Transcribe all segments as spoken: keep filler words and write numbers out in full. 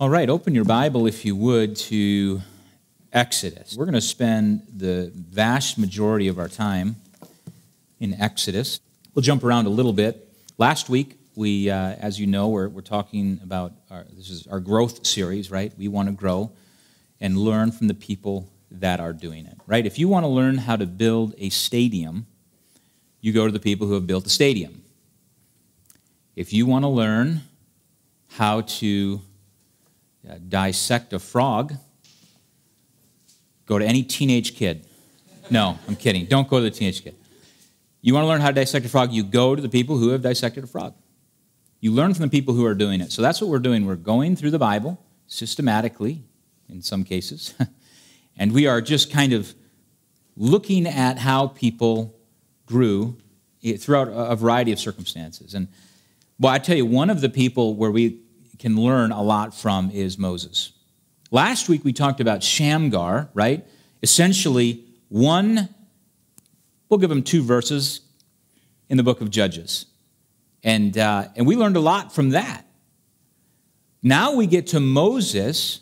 All right, open your Bible, if you would, to Exodus. We're going to spend the vast majority of our time in Exodus. We'll jump around a little bit. Last week, we, uh, as you know, we're, we're talking about, our, this is our growth series, right? We want to grow and learn from the people that are doing it, right? If you want to learn how to build a stadium, you go to the people who have built the stadium. If you want to learn how to Uh, dissect a frog, go to any teenage kid. No, I'm kidding. Don't go to the teenage kid. You want to learn how to dissect a frog, you go to the people who have dissected a frog. You learn from the people who are doing it. So that's what we're doing. We're going through the Bible systematically, in some cases, and we are just kind of looking at how people grew throughout a variety of circumstances. And, well, I tell you, one of the people where we can learn a lot from is Moses. Last week we talked about Shamgar, right? Essentially one, we'll give him two verses in the book of Judges. And, uh, and we learned a lot from that. Now we get to Moses,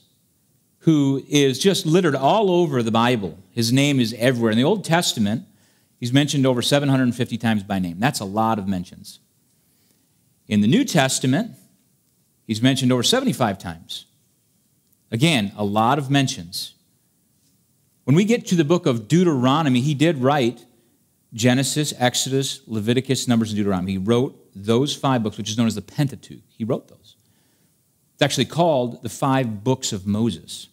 who is just littered all over the Bible. His name is everywhere. In the Old Testament, he's mentioned over seven hundred fifty times by name. That's a lot of mentions. In the New Testament, he's mentioned over seventy-five times. Again, a lot of mentions. When we get to the book of Deuteronomy, he did write Genesis, Exodus, Leviticus, Numbers, and Deuteronomy. He wrote those five books, which is known as the Pentateuch. He wrote those. It's actually called the five books of Moses.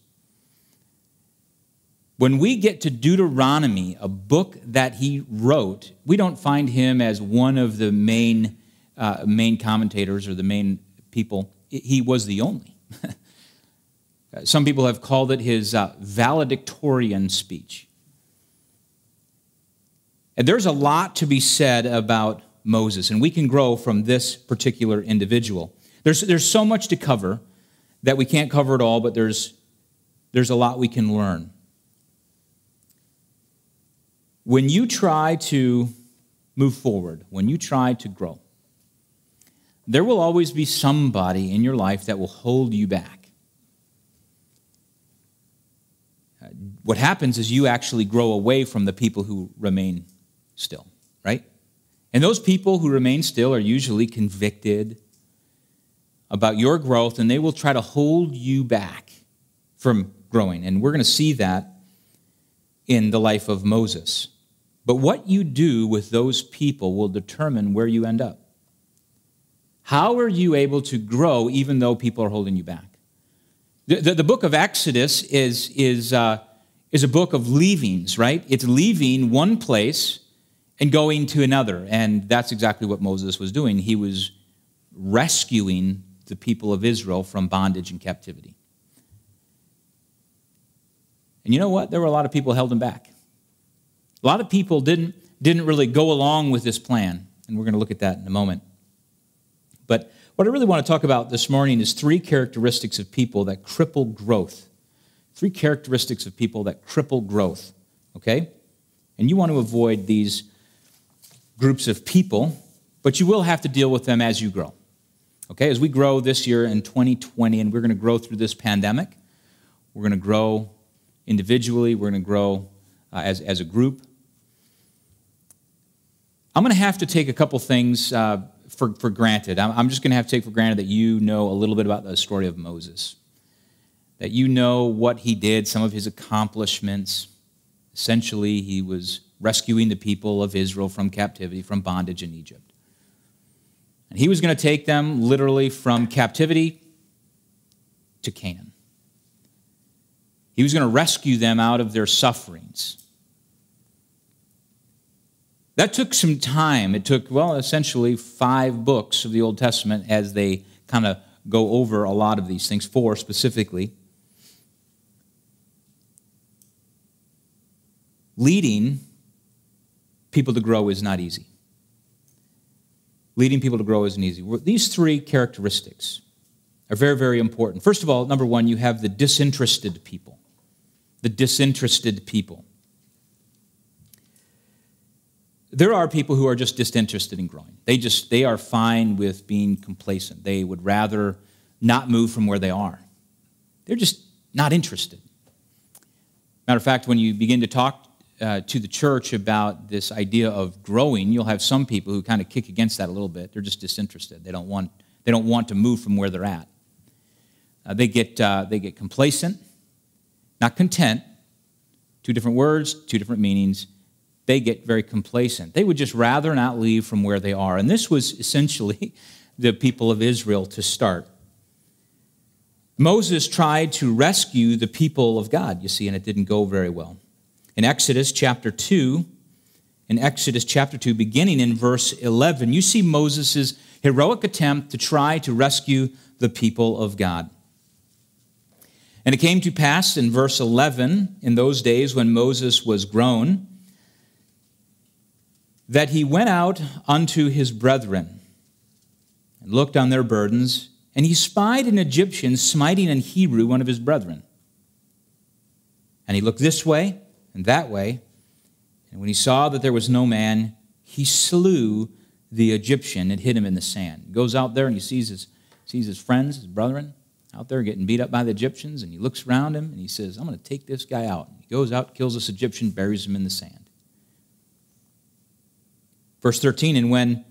When we get to Deuteronomy, a book that he wrote, we don't find him as one of the main, uh, main commentators or the main people. He was the only. Some people have called it his uh, valedictorian speech. And there's a lot to be said about Moses, and we can grow from this particular individual. There's, there's so much to cover that we can't cover it all, but there's, there's a lot we can learn. When you try to move forward, when you try to grow, there will always be somebody in your life that will hold you back. What happens is you actually grow away from the people who remain still, right? And those people who remain still are usually convicted about your growth, and they will try to hold you back from growing. And we're going to see that in the life of Moses. But what you do with those people will determine where you end up. How are you able to grow even though people are holding you back? The, the, the book of Exodus is, is, uh, is a book of leavings, right? It's leaving one place and going to another. And that's exactly what Moses was doing. He was rescuing the people of Israel from bondage and captivity. And you know what? There were a lot of people held him back. A lot of people didn't, didn't really go along with this plan. And we're going to look at that in a moment. But what I really want to talk about this morning is three characteristics of people that cripple growth. Three characteristics of people that cripple growth, okay? And you want to avoid these groups of people, but you will have to deal with them as you grow, okay? As we grow this year in twenty twenty, and we're going to grow through this pandemic, we're going to grow individually, we're going to grow uh, as, as a group. I'm going to have to take a couple things uh, For, for granted. I'm just going to have to take for granted that you know a little bit about the story of Moses, that you know what he did, some of his accomplishments. Essentially, he was rescuing the people of Israel from captivity, from bondage in Egypt. And he was going to take them literally from captivity to Canaan. He was going to rescue them out of their sufferings. That took some time. It took, well, essentially five books of the Old Testament as they kind of go over a lot of these things, four specifically. Leading people to grow is not easy. Leading people to grow isn't easy. These three characteristics are very, very important. First of all, number one, you have the disinterested people. The disinterested people. There are people who are just disinterested in growing. They just, they are fine with being complacent. They would rather not move from where they are. They're just not interested. Matter of fact, when you begin to talk uh, to the church about this idea of growing, you'll have some people who kind of kick against that a little bit. They're just disinterested. They don't want, they don't want to move from where they're at. Uh, they get, uh, they get complacent, not content. Two different words, two different meanings. They get very complacent. They would just rather not leave from where they are. And this was essentially the people of Israel to start. Moses tried to rescue the people of God, you see, and it didn't go very well. In Exodus chapter two, in Exodus chapter two, beginning in verse eleven, you see Moses' heroic attempt to try to rescue the people of God. And it came to pass in verse eleven, in those days when Moses was grown, that he went out unto his brethren and looked on their burdens, and he spied an Egyptian smiting an Hebrew, one of his brethren. And he looked this way and that way, and when he saw that there was no man, he slew the Egyptian and hid him in the sand. He goes out there and he sees his, sees his friends, his brethren, out there getting beat up by the Egyptians, and he looks around him and he says, I'm going to take this guy out. He goes out, kills this Egyptian, buries him in the sand. Verse thirteen, and when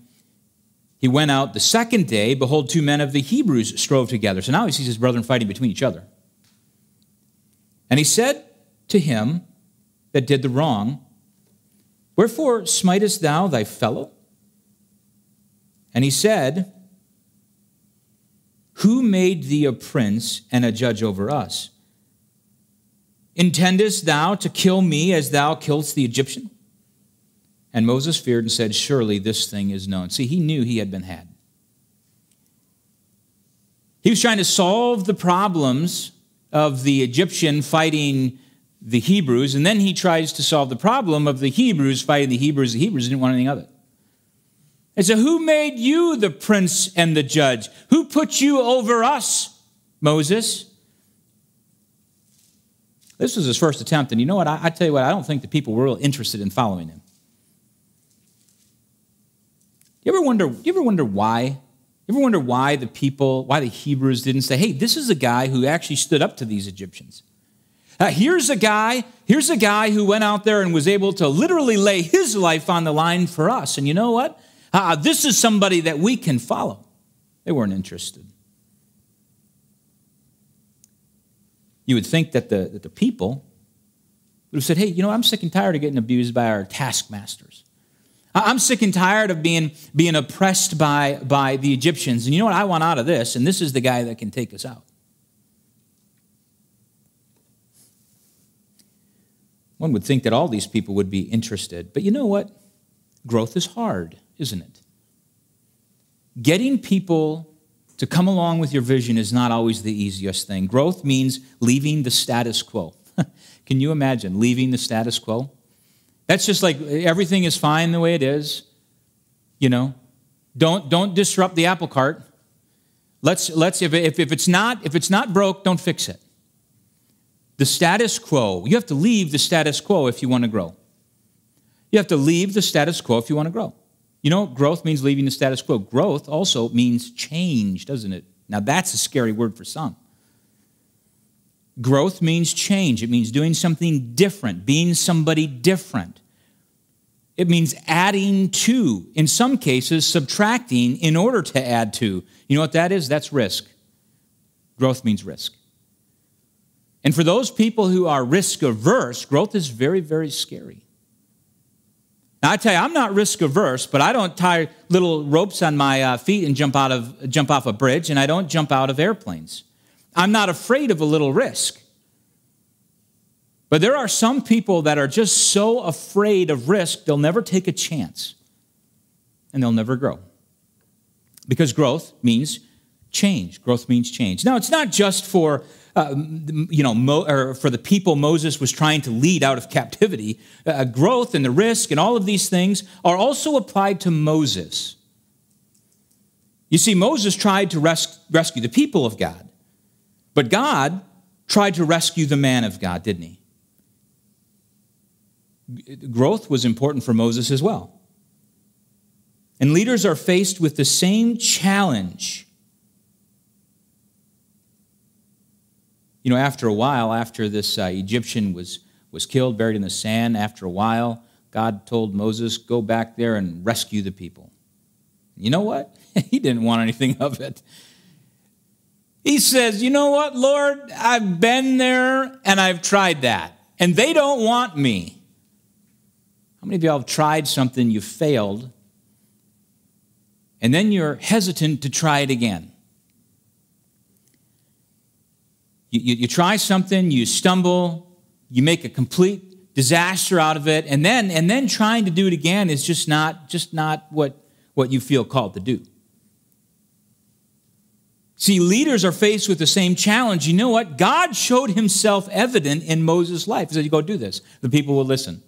he went out the second day, behold, two men of the Hebrews strove together. So now he sees his brethren fighting between each other. And he said to him that did the wrong, wherefore smitest thou thy fellow? And he said, who made thee a prince and a judge over us? Intendest thou to kill me as thou killest the Egyptian? And Moses feared and said, surely this thing is known. See, he knew he had been had. He was trying to solve the problems of the Egyptian fighting the Hebrews, and then he tries to solve the problem of the Hebrews fighting the Hebrews. The Hebrews didn't want anything of it. And so, who made you the prince and the judge? Who put you over us, Moses? This was his first attempt, and you know what? I, I tell you what, I don't think the people were real interested in following him. You ever wonder? You ever wonder why? You ever wonder why the people, why the Hebrews didn't say, "Hey, this is a guy who actually stood up to these Egyptians. Uh, here's a guy. Here's a guy who went out there and was able to literally lay his life on the line for us." And you know what? Uh, this is somebody that we can follow. They weren't interested. You would think that the that the people would have said, "Hey, you know, I'm sick and tired of getting abused by our taskmasters. I'm sick and tired of being, being oppressed by, by the Egyptians. And you know what I want out of this? And this is the guy that can take us out." One would think that all these people would be interested. But you know what? Growth is hard, isn't it? Getting people to come along with your vision is not always the easiest thing. Growth means leaving the status quo. Can you imagine leaving the status quo? That's just like everything is fine the way it is, you know. Don't don't disrupt the apple cart. Let's let's if if if it's not if it's not broke, don't fix it. The status quo. You have to leave the status quo if you want to grow. You have to leave the status quo if you want to grow. You know, growth means leaving the status quo. Growth also means change, doesn't it? Now that's a scary word for some. Growth means change. It means doing something different, being somebody different. It means adding to, in some cases, subtracting in order to add to. You know what that is? That's risk. Growth means risk. And for those people who are risk-averse, growth is very, very scary. Now, I tell you, I'm not risk-averse, but I don't tie little ropes on my uh, feet and jump out of, jump off a bridge, and I don't jump out of airplanes. I'm not afraid of a little risk. But there are some people that are just so afraid of risk, they'll never take a chance, and they'll never grow. Because growth means change. Growth means change. Now, it's not just for, uh, you know, Mo- or for the people Moses was trying to lead out of captivity. Uh, growth and the risk and all of these things are also applied to Moses. You see, Moses tried to res- rescue the people of God. But God tried to rescue the man of God, didn't he? Growth was important for Moses as well. And leaders are faced with the same challenge. You know, after a while, after this uh, Egyptian was, was killed, buried in the sand, after a while, God told Moses, go back there and rescue the people. You know what? He didn't want anything of it. He says, you know what, Lord, I've been there and I've tried that, and they don't want me. How many of y'all have tried something, you failed, and then you're hesitant to try it again? You, you, you try something, you stumble, you make a complete disaster out of it, and then and then trying to do it again is just not just not what, what you feel called to do. See, leaders are faced with the same challenge. You know what? God showed himself evident in Moses' life. He said, you go do this. The people will listen.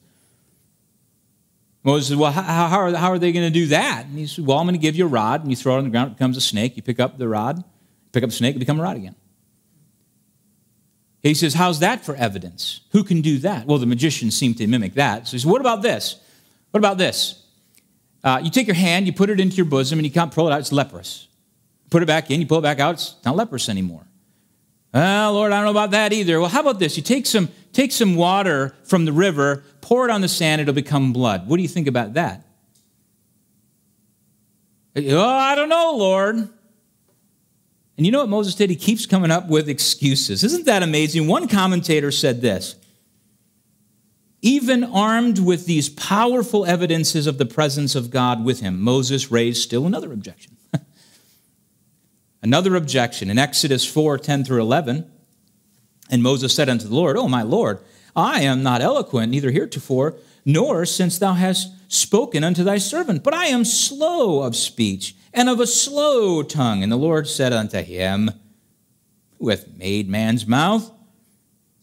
Moses said, well, how, how, are, how are they going to do that? And he said, well, I'm going to give you a rod, and you throw it on the ground, it becomes a snake. You pick up the rod, pick up the snake, it becomes a rod again. He says, how's that for evidence? Who can do that? Well, the magicians seem to mimic that. So he said, what about this? What about this? Uh, you take your hand, you put it into your bosom, and you can't pull it out, it's leprous. Put it back in, you pull it back out, it's not leprous anymore. Well, Lord, I don't know about that either. Well, how about this? You take some, take some water from the river, pour it on the sand, it'll become blood. What do you think about that? Oh, I don't know, Lord. And you know what Moses did? He keeps coming up with excuses. Isn't that amazing? One commentator said this, even armed with these powerful evidences of the presence of God with him, Moses raised still another objection. Another objection in Exodus four, ten through eleven. And Moses said unto the Lord, O my Lord, I am not eloquent, neither heretofore, nor since thou hast spoken unto thy servant, but I am slow of speech and of a slow tongue. And the Lord said unto him, who hath made man's mouth?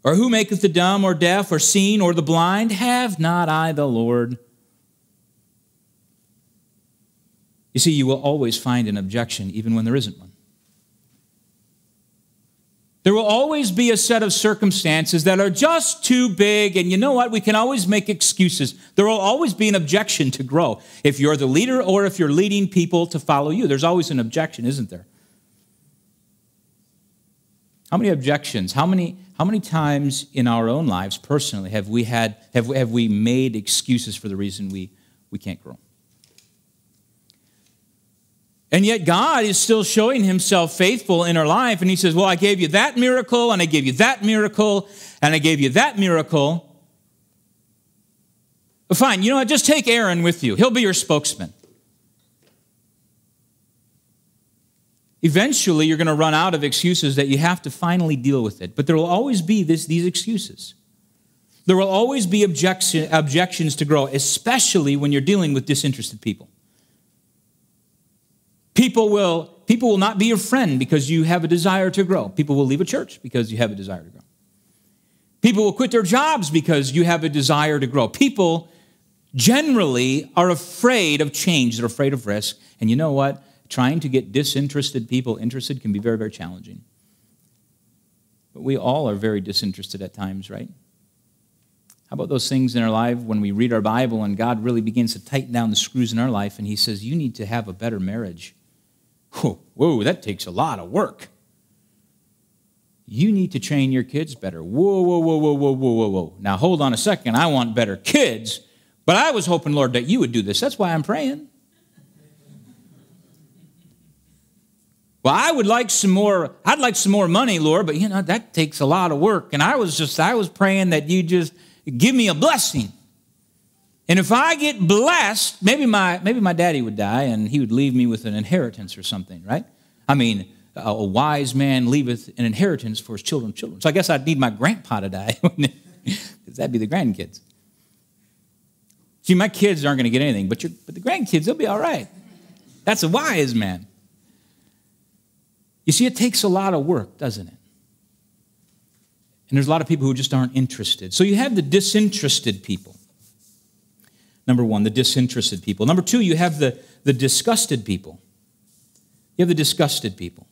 Or who maketh the dumb or deaf or seen or the blind? Have not I the Lord? You see, you will always find an objection even when there isn't one. There will always be a set of circumstances that are just too big, and you know what? We can always make excuses. There will always be an objection to grow. If you're the leader or if you're leading people to follow you, there's always an objection, isn't there? How many objections, how many, how many times in our own lives personally have we had, have we, have we made excuses for the reason we, we can't grow? And yet God is still showing himself faithful in our life. And he says, well, I gave you that miracle, and I gave you that miracle, and I gave you that miracle. But fine, you know what? Just take Aaron with you. He'll be your spokesman. Eventually, you're going to run out of excuses that you have to finally deal with it. But there will always be this, these excuses. There will always be objection, objections to grow, especially when you're dealing with disinterested people. People will, people will not be your friend because you have a desire to grow. People will leave a church because you have a desire to grow. People will quit their jobs because you have a desire to grow. People generally are afraid of change. They're afraid of risk. And you know what? Trying to get disinterested people interested can be very, very challenging. But we all are very disinterested at times, right? How about those things in our life when we read our Bible and God really begins to tighten down the screws in our life and he says, you need to have a better marriage. Whoa, whoa, that takes a lot of work. You need to train your kids better. Whoa, whoa, whoa, whoa, whoa, whoa, whoa, whoa. Now, hold on a second. I want better kids, but I was hoping, Lord, that you would do this. That's why I'm praying. Well, I would like some more, I'd like some more money, Lord, but, you know, that takes a lot of work. And I was just, I was praying that you just give me a blessing. And if I get blessed, maybe my, maybe my daddy would die and he would leave me with an inheritance or something, right? I mean, a, a wise man leaveth an inheritance for his children's children. So I guess I'd need my grandpa to die, because that'd be the grandkids. See, my kids aren't going to get anything, but, your, but the grandkids, they'll be all right. That's a wise man. You see, it takes a lot of work, doesn't it? And there's a lot of people who just aren't interested. So you have the disinterested people. Number one, the disinterested people. Number two, you have the, the disgusted people. You have the disgusted people.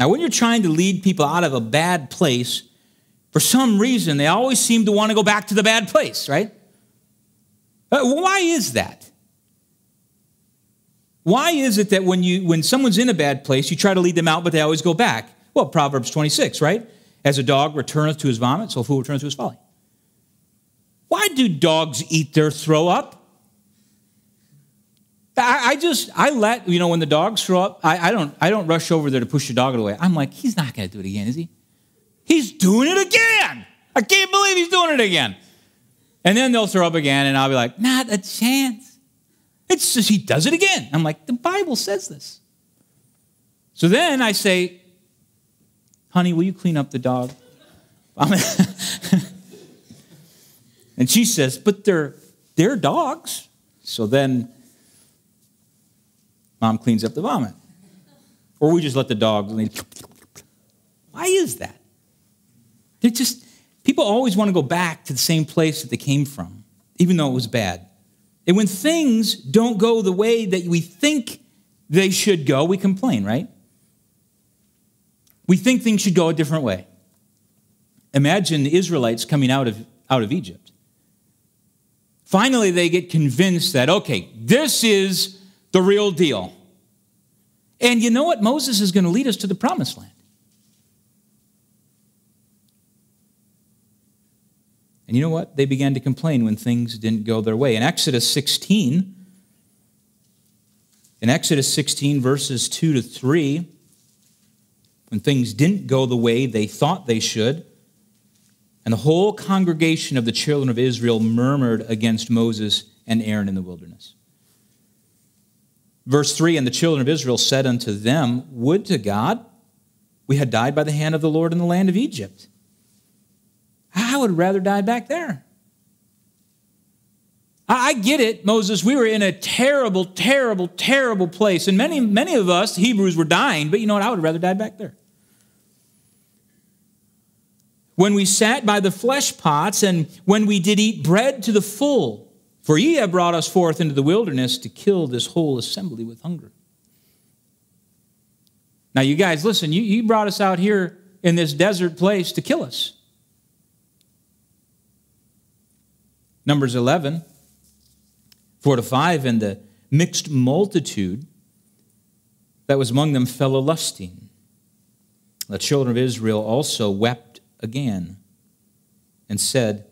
Now, when you're trying to lead people out of a bad place, for some reason, they always seem to want to go back to the bad place, right? Why is that? Why is it that when, you, when someone's in a bad place, you try to lead them out, but they always go back? Well, Proverbs twenty-six, right? As a dog returneth to his vomit, so a fool returneth to his folly. Why do dogs eat their throw up? I, I just, I let, you know, when the dogs throw up, I, I don't I don't rush over there to push the dog away. I'm like, he's not going to do it again, is he? He's doing it again. I can't believe he's doing it again. And then they'll throw up again, and I'll be like, not a chance. It's just, he does it again. I'm like, the Bible says this. So then I say, honey, will you clean up the dog? And she says, but they're, they're dogs. So then mom cleans up the vomit. Or we just let the dog lean. Why is that? They're just, people always want to go back to the same place that they came from, even though it was bad. And when things don't go the way that we think they should go, we complain, right? We think things should go a different way. Imagine the Israelites coming out of, out of Egypt. Finally, they get convinced that, okay, this is the real deal. And you know what? Moses is going to lead us to the promised land. And you know what? They began to complain when things didn't go their way. In Exodus sixteen, in Exodus sixteen, verses two to three, when things didn't go the way they thought they should, and the whole congregation of the children of Israel murmured against Moses and Aaron in the wilderness. Verse three, and the children of Israel said unto them, would to God we had died by the hand of the Lord in the land of Egypt. I would rather die back there. I get it, Moses. We were in a terrible, terrible, terrible place. And many, many of us, Hebrews, were dying. But you know what? I would rather die back there. When we sat by the flesh pots, and when we did eat bread to the full, for ye have brought us forth into the wilderness to kill this whole assembly with hunger. Now, you guys, listen, you, you brought us out here in this desert place to kill us. Numbers eleven, four to five, and the mixed multitude that was among them fell a lusting. The children of Israel also wept again and said,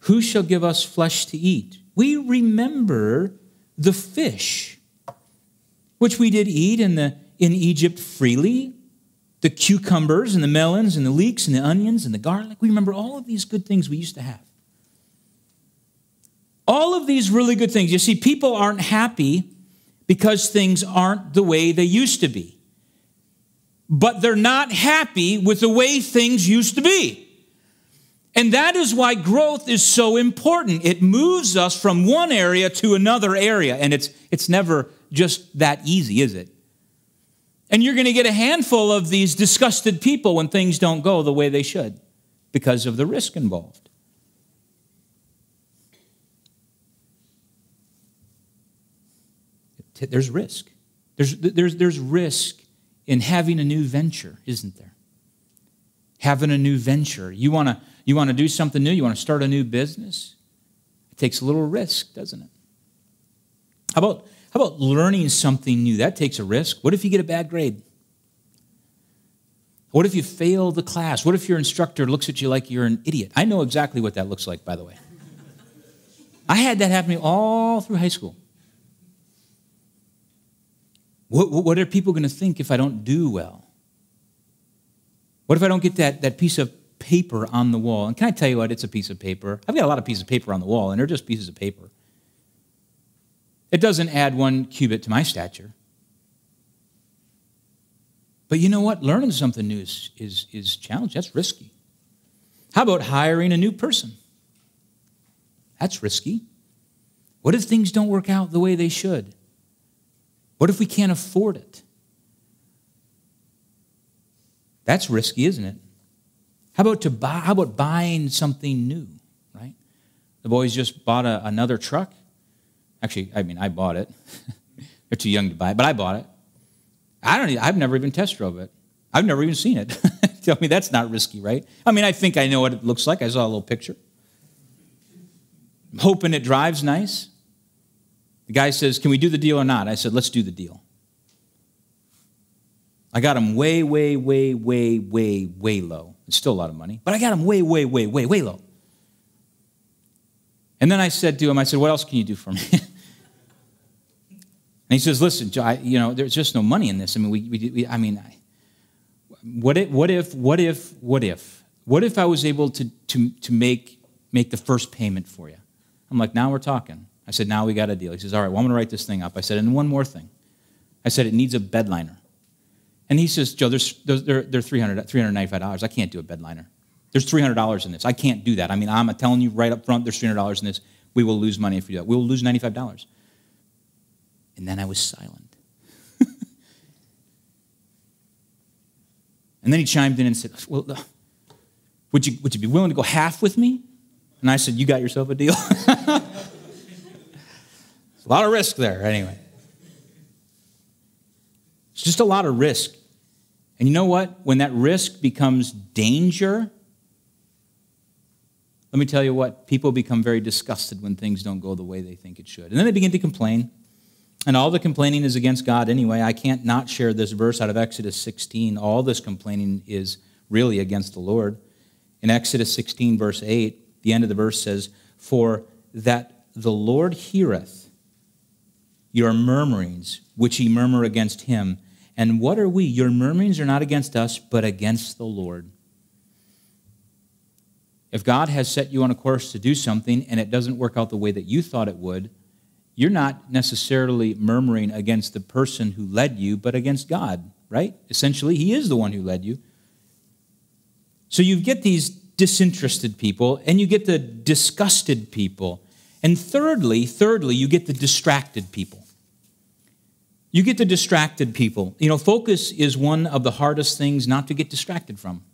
who shall give us flesh to eat? We remember the fish, which we did eat in, the, in Egypt freely, the cucumbers and the melons and the leeks and the onions and the garlic. We remember all of these good things we used to have. All of these really good things. You see, people aren't happy because things aren't the way they used to be. But they're not happy with the way things used to be. And that is why growth is so important. It moves us from one area to another area. And it's, it's never just that easy, is it? And you're going to get a handful of these disgusted people when things don't go the way they should because of the risk involved. There's risk. There's, there's, there's risk in having a new venture, isn't there? Having a new venture. You want to you want to do something new? You want to start a new business? It takes a little risk, doesn't it? How about, how about learning something new? That takes a risk. What if you get a bad grade? What if you fail the class? What if your instructor looks at you like you're an idiot? I know exactly what that looks like, by the way. I had that happening all through high school. What, what are people going to think if I don't do well? What if I don't get that, that piece of paper on the wall? And can I tell you what? It's a piece of paper. I've got a lot of pieces of paper on the wall, and they're just pieces of paper. It doesn't add one cubit to my stature. But you know what? Learning something new is, is, is challenging. That's risky. How about hiring a new person? That's risky. What if things don't work out the way they should? What if we can't afford it? That's risky, isn't it? How about to buy? How about buying something new, right? The boys just bought a, another truck. Actually, I mean, I bought it. They're too young to buy it, but I bought it. I don't. I've never even test drove it. I've never even seen it. Tell me that's not risky, right? I mean, I think I know what it looks like. I saw a little picture. I'm hoping it drives nice. The guy says, can we do the deal or not? I said, let's do the deal. I got them way, way, way, way, way, way low. It's still a lot of money, but I got them way, way, way, way, way low. And then I said to him, I said, what else can you do for me? And he says, listen, you know, there's just no money in this. I mean, we, we, we I mean, I, what if, what if, what if, what if, what if I was able to, to, to make, make the first payment for you? I'm like, now we're talking. I said, now we got a deal. He says, all right, well, I'm going to write this thing up. I said, and one more thing. I said, it needs a bedliner. And he says, Joe, there's, there, there are three hundred, three hundred ninety-five dollars. I can't do a bedliner. There's three hundred dollars in this. I can't do that. I mean, I'm telling you right up front, there's three hundred dollars in this. We will lose money if you do that. We will lose ninety-five dollars. And then I was silent. And then he chimed in and said, well, uh, would you, would you be willing to go half with me? And I said, you got yourself a deal. It's a lot of risk there anyway. It's just a lot of risk. And you know what? When that risk becomes danger, let me tell you what, people become very disgusted when things don't go the way they think it should. And then they begin to complain. And all the complaining is against God anyway. I can't not share this verse out of Exodus sixteen. All this complaining is really against the Lord. In Exodus sixteen, verse eight, the end of the verse says, for that the Lord heareth your murmurings, which ye murmur against him. And what are we? Your murmurings are not against us, but against the Lord. If God has set you on a course to do something and it doesn't work out the way that you thought it would, you're not necessarily murmuring against the person who led you, but against God, right? Essentially, he is the one who led you. So you get these disinterested people, and you get the disgusted people. And thirdly, thirdly, you get the distracted people. You get the distracted people. You know, focus is one of the hardest things not to get distracted from.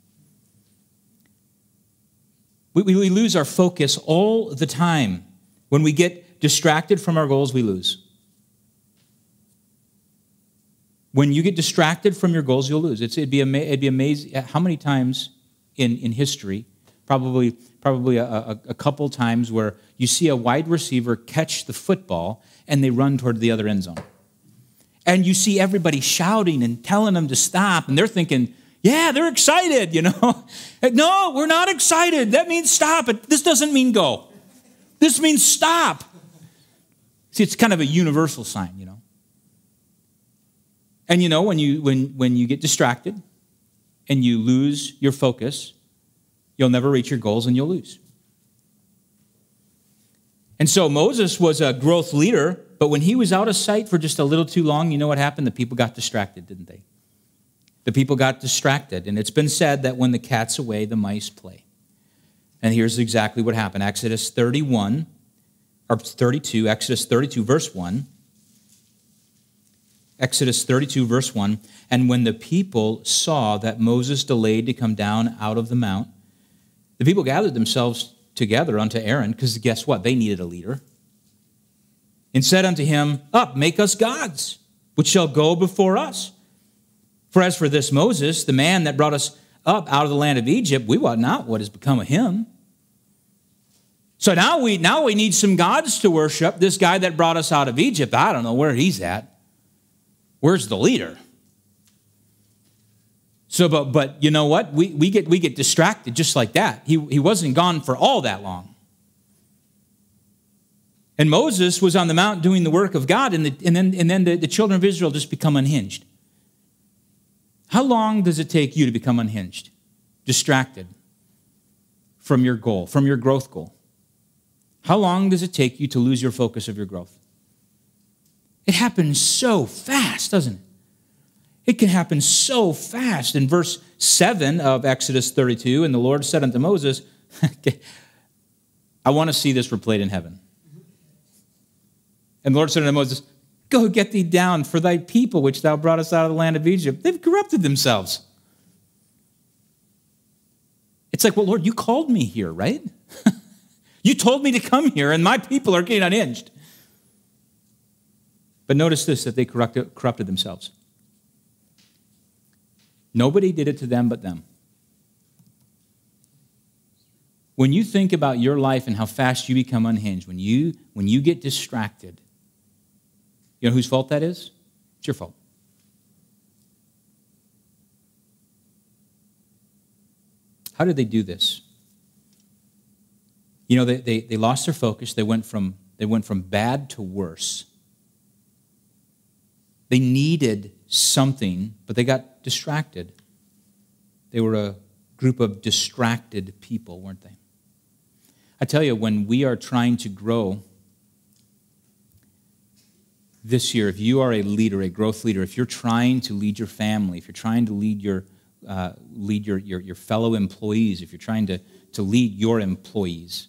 We, we, we lose our focus all the time. When we get distracted from our goals, we lose. When you get distracted from your goals, you'll lose. It's, it'd be ama- it'd be amazing how many times in, in history, probably, probably a, a, a couple times where you see a wide receiver catch the football and they run toward the other end zone. And you see everybody shouting and telling them to stop, and they're thinking, yeah, they're excited, you know. No, we're not excited. That means stop. This doesn't mean go. This means stop. See, it's kind of a universal sign, you know. And you know, when you, when, when you get distracted and you lose your focus, you'll never reach your goals and you'll lose. And so Moses was a growth leader, but when he was out of sight for just a little too long, you know what happened? The people got distracted, didn't they? The people got distracted. And it's been said that when the cat's away, the mice play. And here's exactly what happened. Exodus thirty-one, or thirty-two, Exodus thirty-two, verse one. Exodus thirty-two, verse one. And when the people saw that Moses delayed to come down out of the mount, the people gathered themselves together unto Aaron, because guess what? They needed a leader. And said unto him, up, make us gods, which shall go before us. For as for this Moses, the man that brought us up out of the land of Egypt, we wot not what has become of him. So now we, now we need some gods to worship. This guy that brought us out of Egypt, I don't know where he's at. Where's the leader? So, but, but you know what? We, we, get, we get distracted just like that. He, he wasn't gone for all that long. And Moses was on the mount doing the work of God, and, the, and then, and then the, the children of Israel just become unhinged. How long does it take you to become unhinged, distracted from your goal, from your growth goal? How long does it take you to lose your focus of your growth? It happens so fast, doesn't it? It can happen so fast. In verse seven of Exodus thirty-two, and the Lord said unto Moses, I want to see this replayed in heaven. And the Lord said unto Moses, go get thee down, for thy people, which thou broughtest out of the land of Egypt, they've corrupted themselves. It's like, well, Lord, you called me here, right? You told me to come here, and my people are getting unhinged. But notice this, that they corrupted, corrupted themselves. Nobody did it to them but them. When you think about your life and how fast you become unhinged, when you, when you get distracted, you know whose fault that is? It's your fault. How did they do this? You know, they, they, they lost their focus. They went from, they went from bad to worse. They needed something, but they got distracted. They were a group of distracted people, weren't they? I tell you, when we are trying to grow this year, if you are a leader, a growth leader, if you're trying to lead your family, if you're trying to lead your uh, lead your, your your fellow employees, if you're trying to to lead your employees,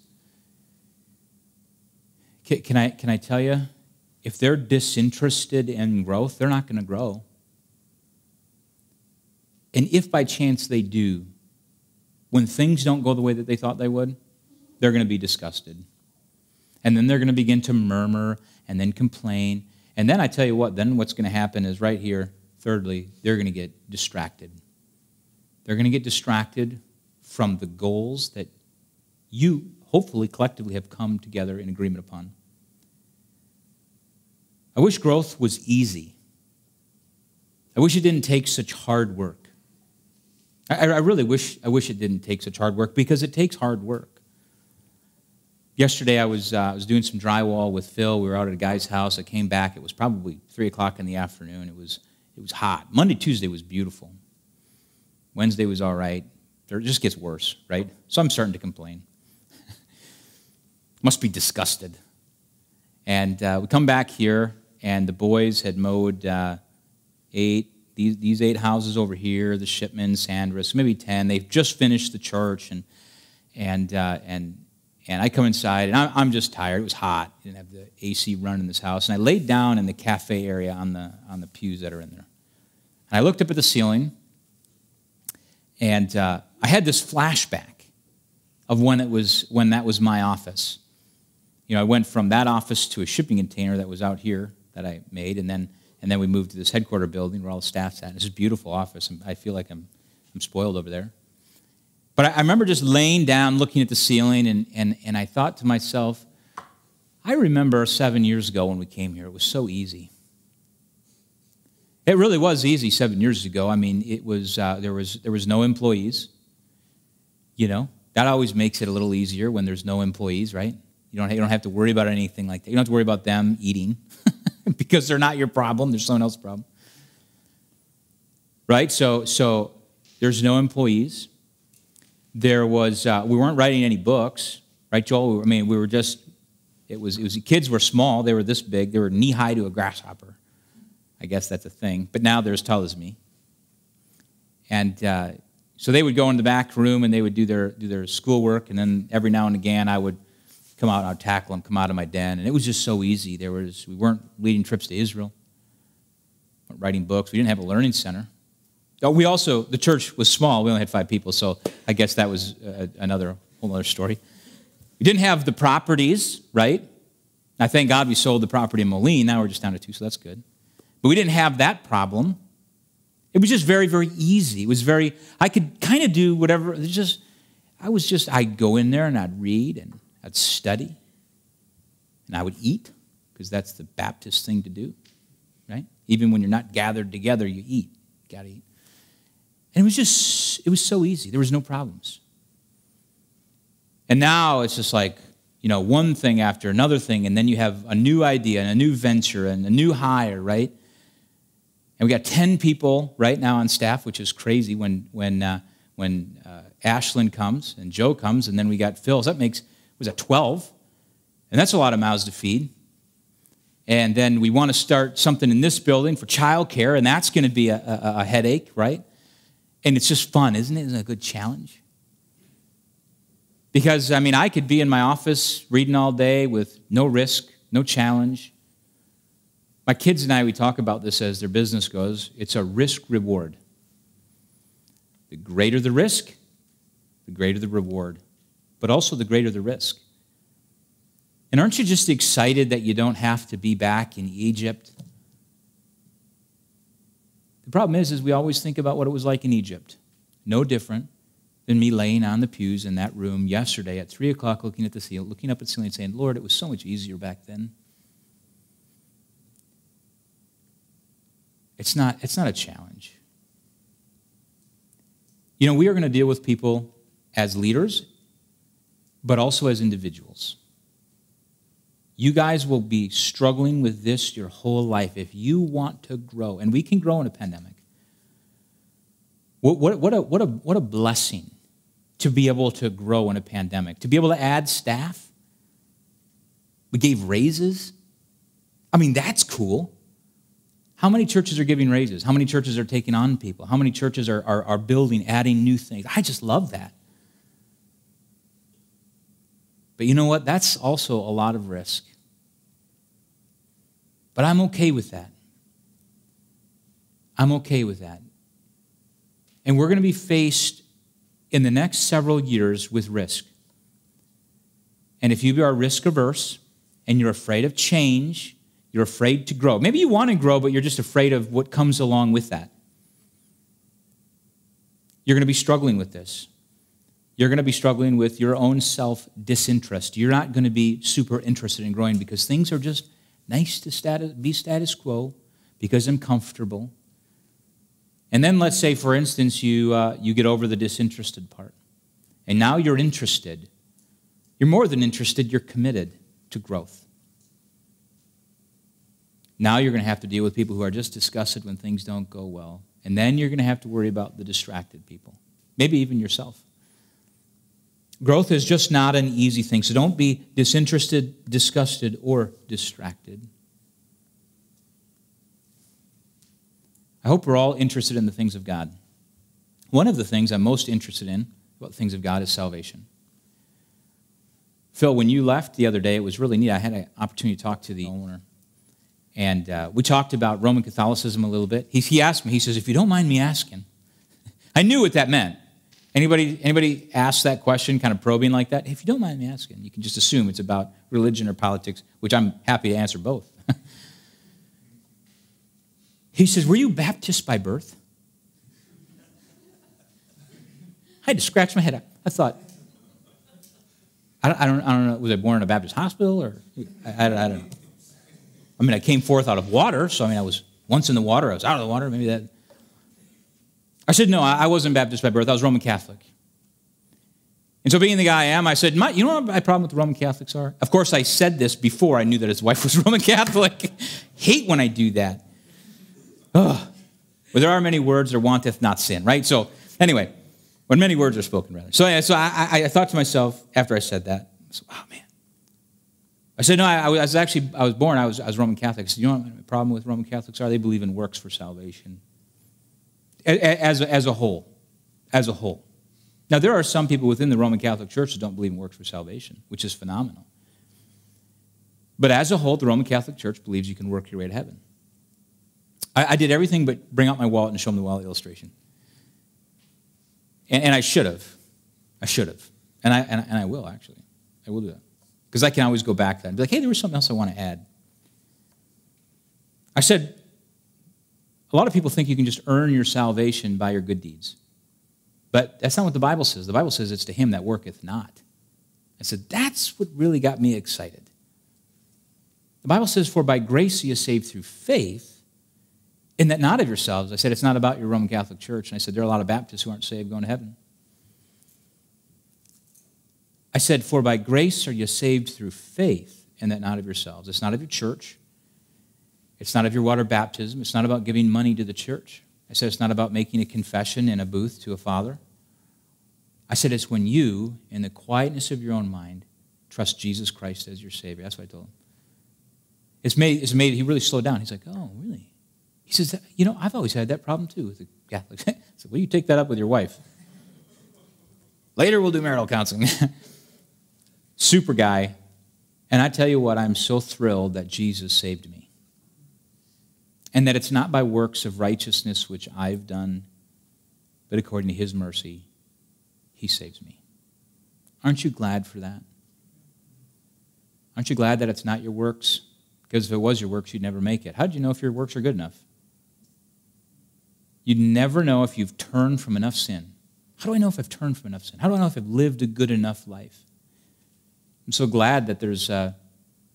can, can I can I tell you, if they're disinterested in growth, they're not going to grow. And if by chance they do, when things don't go the way that they thought they would, they're going to be disgusted. And then they're going to begin to murmur and then complain. And then I tell you what, then what's going to happen is right here, thirdly, they're going to get distracted. They're going to get distracted from the goals that you hopefully collectively have come together in agreement upon. I wish growth was easy. I wish it didn't take such hard work. I, I really wish I wish it didn't take such hard work, because it takes hard work. Yesterday I was, uh, I was doing some drywall with Phil. We were out at a guy's house. I came back. It was probably three o'clock in the afternoon. It was, it was hot. Monday, Tuesday was beautiful. Wednesday was all right. It just gets worse, right? So I'm starting to complain. Must be disgusted. And uh, we come back here, and the boys had mowed uh, eight, These, these eight houses over here, the Shipman, Sandris, maybe ten. They've just finished the church, and and uh, and and I come inside, and I'm, I'm just tired. It was hot. I didn't have the A C run in this house, and I laid down in the cafe area on the on the pews that are in there. And I looked up at the ceiling, and uh, I had this flashback of when it was when that was my office. You know, I went from that office to a shipping container that was out here that I made, and then. And then we moved to this headquarter building where all the staff's at. It's a beautiful office. I feel like I'm, I'm spoiled over there. But I, I remember just laying down, looking at the ceiling, and, and, and I thought to myself, I remember seven years ago when we came here, it was so easy. It really was easy seven years ago. I mean, it was uh, there was there was no employees. You know, that always makes it a little easier when there's no employees, right? You don't you don't have to worry about anything like that. You don't have to worry about them eating. Because they're not your problem, there's someone else's problem. Right? So so there's no employees. There was, uh, we weren't writing any books, right, Joel? I mean, we were just, it was, it was, the kids were small, they were this big, they were knee-high to a grasshopper. I guess that's a thing. But now they're as tall as me. And uh, so they would go in the back room and they would do their, do their schoolwork, and then every now and again I would come out and I'd tackle them, come out of my den. And it was just so easy. There was, we weren't leading trips to Israel, we weren't writing books. We didn't have a learning center. We also, the church was small. We only had five people, so I guess that was another whole other story. We didn't have the properties, right? Now, thank God we sold the property in Moline. Now we're just down to two, so that's good. But we didn't have that problem. It was just very, very easy. It was very, I could kind of do whatever. It was just, I was just, I'd go in there and I'd read and I'd study, and I would eat, because that's the Baptist thing to do, right? Even when you're not gathered together, you eat. You got to eat. And it was just, it was so easy. There was no problems. And now it's just like, you know, one thing after another thing, and then you have a new idea and a new venture and a new hire, right? And we got ten people right now on staff, which is crazy when, when, uh, when uh, Ashlyn comes and Joe comes, and then we got Phil. So that makes... was at twelve, and that's a lot of mouths to feed. And then we want to start something in this building for childcare, and that's going to be a, a, a headache, right? And it's just fun, isn't it? Isn't it a good challenge? Because, I mean, I could be in my office reading all day with no risk, no challenge. My kids and I, we talk about this as their business goes. It's a risk-reward. The greater the risk, the greater the reward. But also the greater the risk. And aren't you just excited that you don't have to be back in Egypt? The problem is, is we always think about what it was like in Egypt. No different than me laying on the pews in that room yesterday at three o'clock looking at the ceiling, looking up at the ceiling and saying, Lord, it was so much easier back then. It's not, it's not a challenge. You know, we are going to deal with people as leaders, but also as individuals. You guys will be struggling with this your whole life if you want to grow. And we can grow in a pandemic. What, what, what, a, what, a, what a blessing to be able to grow in a pandemic, to be able to add staff. We gave raises. I mean, that's cool. How many churches are giving raises? How many churches are taking on people? How many churches are, are, are building, adding new things? I just love that. But you know what? That's also a lot of risk. But I'm okay with that. I'm okay with that. And we're going to be faced in the next several years with risk. And if you are risk averse and you're afraid of change, you're afraid to grow. Maybe you want to grow, but you're just afraid of what comes along with that. You're going to be struggling with this. You're going to be struggling with your own self-disinterest. You're not going to be super interested in growing because things are just nice to status, be status quo because I'm comfortable. And then let's say, for instance, you, uh, you get over the disinterested part. And now you're interested. You're more than interested. You're committed to growth. Now you're going to have to deal with people who are just disgusted when things don't go well. And then you're going to have to worry about the distracted people, maybe even yourself. Growth is just not an easy thing, so don't be disinterested, disgusted, or distracted. I hope we're all interested in the things of God. One of the things I'm most interested in about the things of God is salvation. Phil, when you left the other day, it was really neat. I had an opportunity to talk to the owner, and uh, we talked about Roman Catholicism a little bit. He, he asked me, he says, if you don't mind me asking. I knew what that meant. Anybody, anybody ask that question, kind of probing like that? If you don't mind me asking, you can just assume it's about religion or politics, which I'm happy to answer both. He says, were you Baptist by birth? I had to scratch my head up. I thought, I don't, I don't, I don't know, was I born in a Baptist hospital? or I, I, I don't know. I mean, I came forth out of water, so I mean, I was once in the water, I was out of the water, maybe that... I said, no, I wasn't Baptist by birth. I was Roman Catholic. And so being the guy I am, I said, my, you know what my problem with the Roman Catholics are? Of course, I said this before I knew that his wife was Roman Catholic. Hate when I do that. Ugh. Well, there are many words, there wanteth not sin, right? So anyway, when many words are spoken, rather. So, yeah, so I, I, I thought to myself after I said that, I said, oh, man. I said, no, I, I was actually, I was born, I was, I was Roman Catholic. I said, you know what my problem with Roman Catholics are? They believe in works for salvation. As a, as a whole, as a whole. Now, there are some people within the Roman Catholic Church that don't believe in works for salvation, which is phenomenal. But as a whole, the Roman Catholic Church believes you can work your way to heaven. I, I did everything but bring out my wallet and show them the wallet illustration. And, and I should have. I should have. And I, and I, and I will, actually. I will do that. Because I can always go back to that and be like, hey, there was something else I want to add. I said... A lot of people think you can just earn your salvation by your good deeds. But that's not what the Bible says. The Bible says it's to him that worketh not. I said, that's what really got me excited. The Bible says, for by grace you are saved through faith, and that not of yourselves. I said, it's not about your Roman Catholic Church. And I said, there are a lot of Baptists who aren't saved going to heaven. I said, for by grace are you saved through faith, and that not of yourselves. It's not of your church. It's not of your water baptism. It's not about giving money to the church. I said it's not about making a confession in a booth to a father. I said it's when you, in the quietness of your own mind, trust Jesus Christ as your Savior. That's what I told him. It's made, it's made, he really slowed down. He's like, oh, really? He says, you know, I've always had that problem too with the Catholics. I said, well, you take that up with your wife. Later we'll do marital counseling. Super guy. And I tell you what, I'm so thrilled that Jesus saved me. And that it's not by works of righteousness which I've done, but according to his mercy, he saves me. Aren't you glad for that? Aren't you glad that it's not your works? Because if it was your works, you'd never make it. How do you know if your works are good enough? You'd never know if you've turned from enough sin. How do I know if I've turned from enough sin? How do I know if I've lived a good enough life? I'm so glad that there's uh,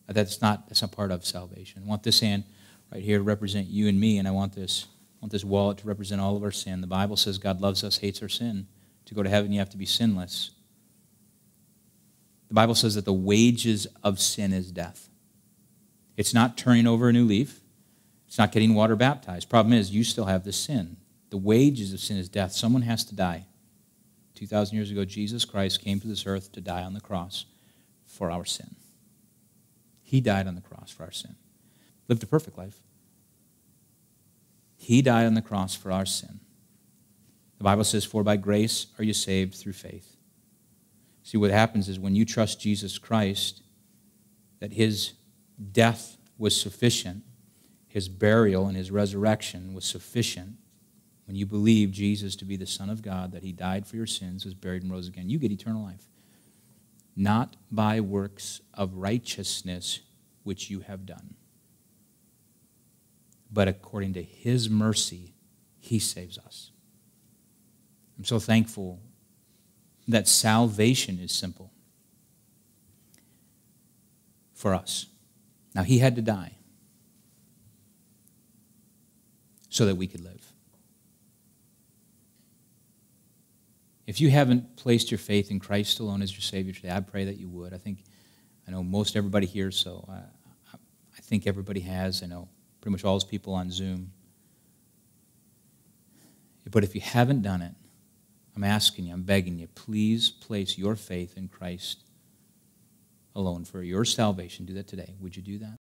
that's not that's not part of salvation. I want this hand right here to represent you and me, and I want this, I want this wallet to represent all of our sin. The Bible says God loves us, hates our sin. To go to heaven, you have to be sinless. The Bible says that the wages of sin is death. It's not turning over a new leaf. It's not getting water baptized. Problem is, you still have the sin. The wages of sin is death. Someone has to die. two thousand years ago, Jesus Christ came to this earth to die on the cross for our sin. He died on the cross for our sin. Lived a perfect life. He died on the cross for our sin. The Bible says, for by grace are you saved through faith. See, what happens is when you trust Jesus Christ, that his death was sufficient, his burial and his resurrection was sufficient. When you believe Jesus to be the Son of God, that he died for your sins, was buried and rose again, you get eternal life. Not by works of righteousness which you have done, but according to his mercy, he saves us. I'm so thankful that salvation is simple for us. Now, he had to die so that we could live. If you haven't placed your faith in Christ alone as your Savior today, I pray that you would. I think, I know most everybody here, so I, I think everybody has. I know pretty much all those people on Zoom. But if you haven't done it, I'm asking you, I'm begging you, please place your faith in Christ alone for your salvation. Do that today. Would you do that?